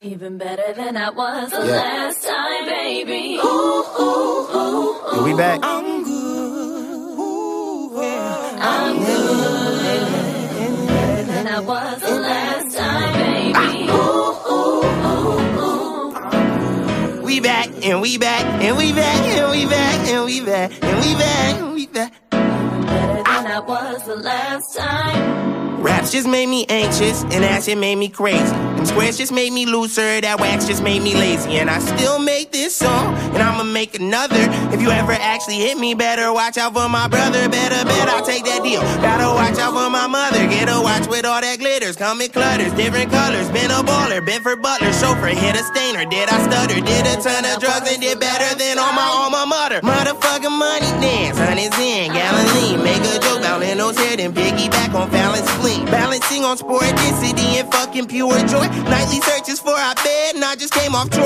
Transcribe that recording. Even better than I was the last time, baby. Ooh, ooh, ooh, ooh. We back. I'm good. Ooh, yeah. I'm good. Better than I was the last time, baby. Ooh, ooh, ooh, ooh. We back, and we back, and we back, and we back, and we back, and we back, and we back. Better than I was the last time. Raps just made me anxious, and that shit made me crazy. Them squares just made me looser, that wax just made me lazy. And I still make this song, and I'ma make another. If you ever actually hit me, better watch out for my brother. Better bet I'll take that deal, gotta watch out for my mother. Get a watch with all that glitters, come in clutters, different colors. Been a baller, been for Butler, chauffeur, hit a stainer. Did I stutter, did a ton of drugs, and did better than all my mother. Motherfucking money dance, honey's in, gallon lean. Make a joke, ballin' those head and piggyback on balance spleen. Balancing on sporticity and fucking pure joy. Nightly searches for our bed, and I just came off tour.